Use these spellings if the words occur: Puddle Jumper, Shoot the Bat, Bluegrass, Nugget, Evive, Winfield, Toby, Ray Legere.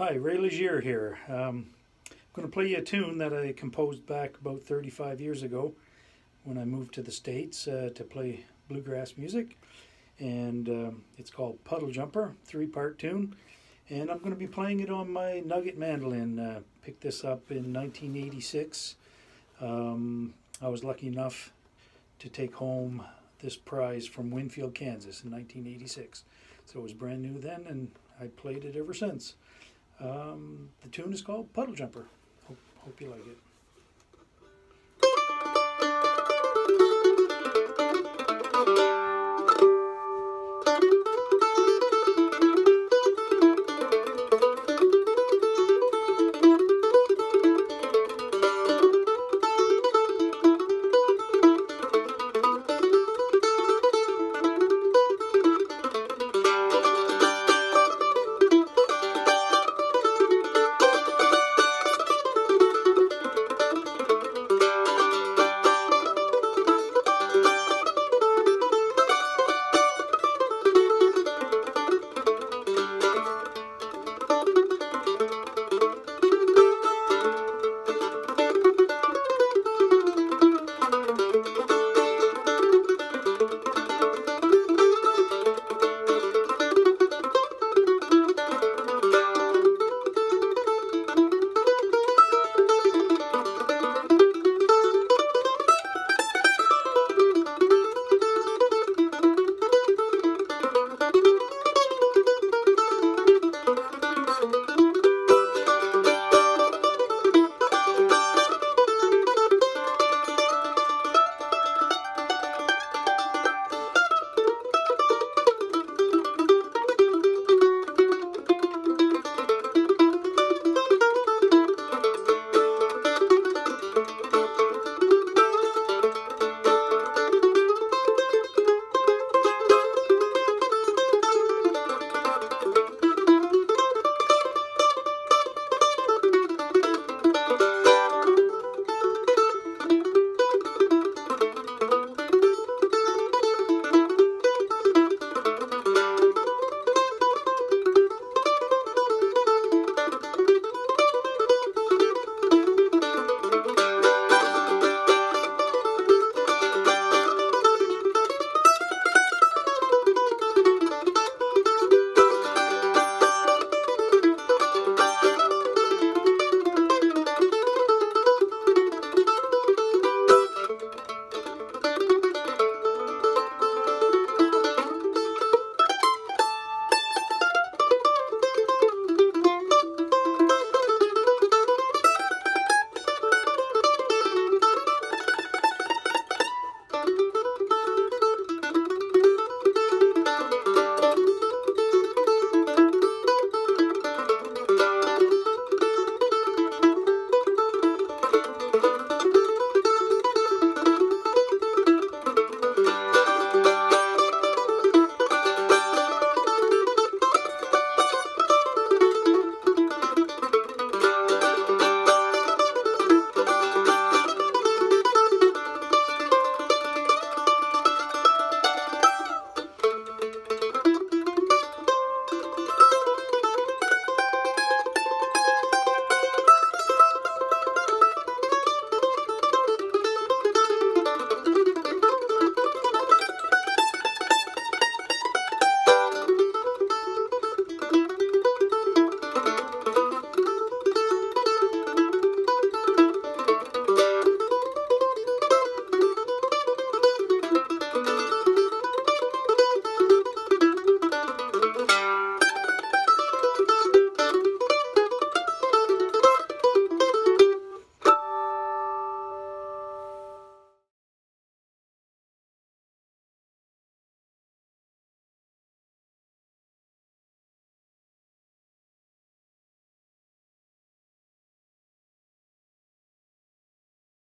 Hi, Ray Legere here. I'm going to play you a tune that I composed back about 35 years ago when I moved to the States to play bluegrass music. And it's called Puddle Jumper, three-part tune. And I'm going to be playing it on my Nugget mandolin. Picked this up in 1986. I was lucky enough to take home this prize from Winfield, Kansas in 1986. So it was brand new then, and I played it ever since. The tune is called Puddle Jumper. Hope you like it.